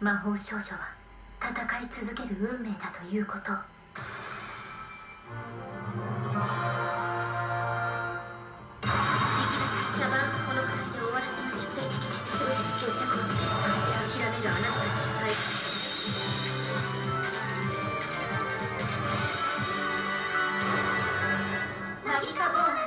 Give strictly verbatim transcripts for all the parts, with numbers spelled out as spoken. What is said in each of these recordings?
魔法少女は戦い続ける運命だということを。力が茶碗がこのくらいで終わらせましょう。ついてきて、全て決着をつけて諦めるあなたが失敗した。ナビカボーナス。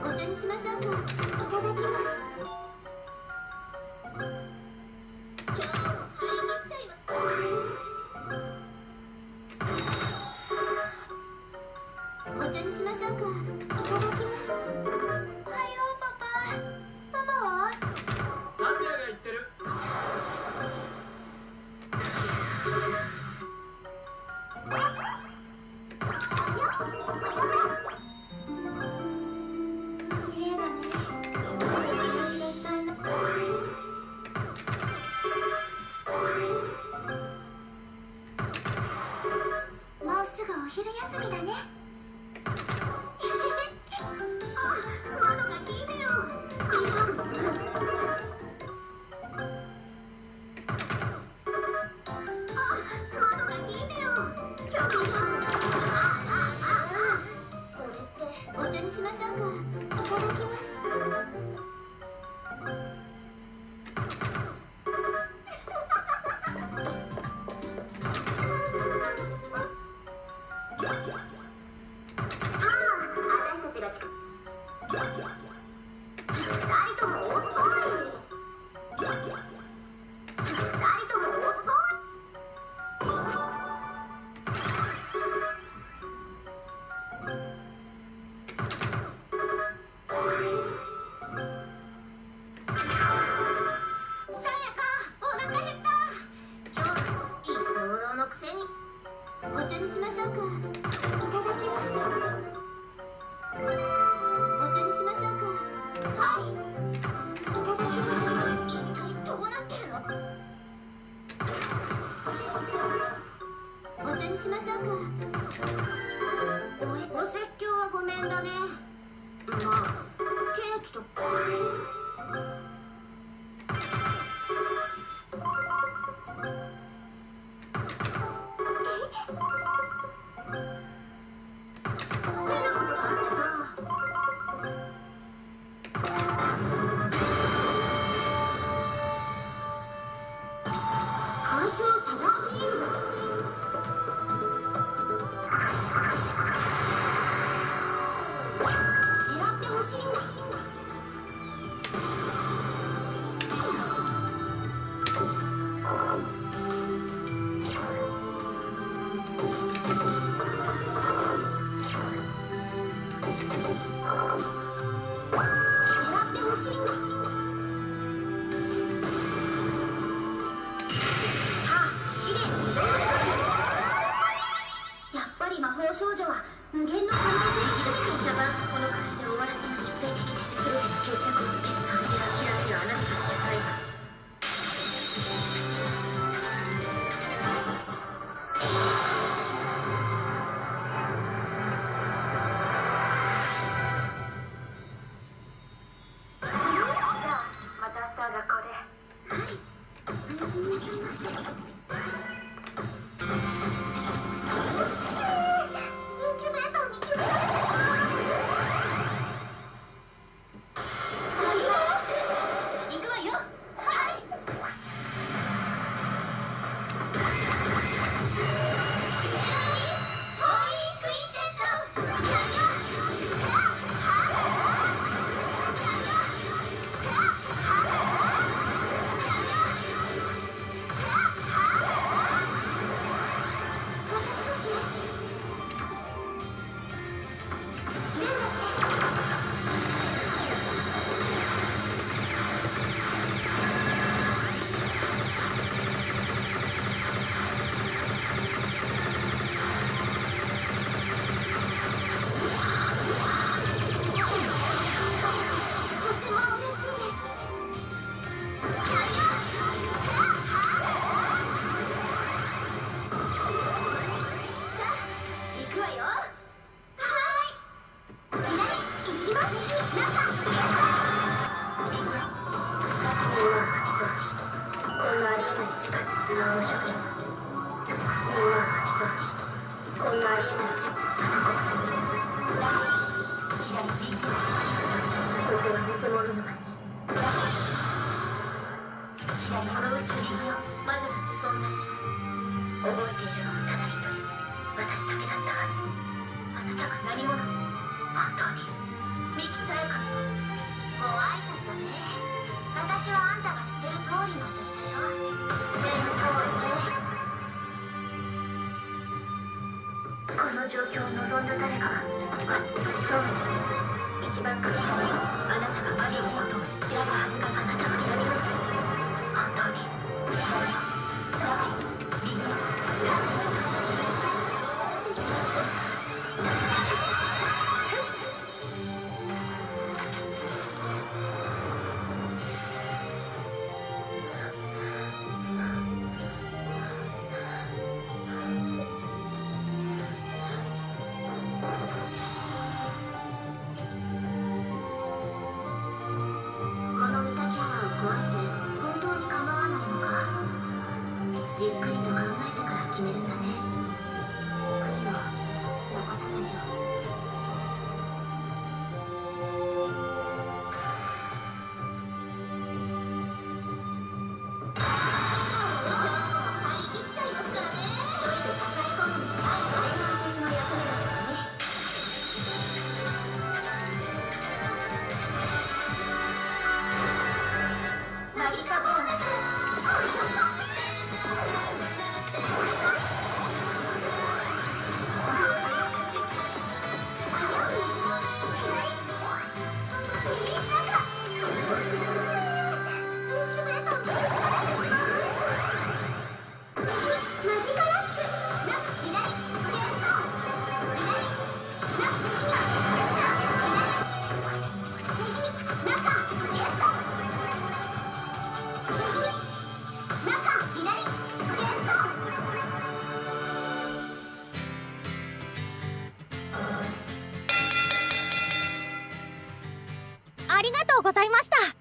お茶にしましょうか。いただきます。れにしましょうか。いただきます。ありがとうございました。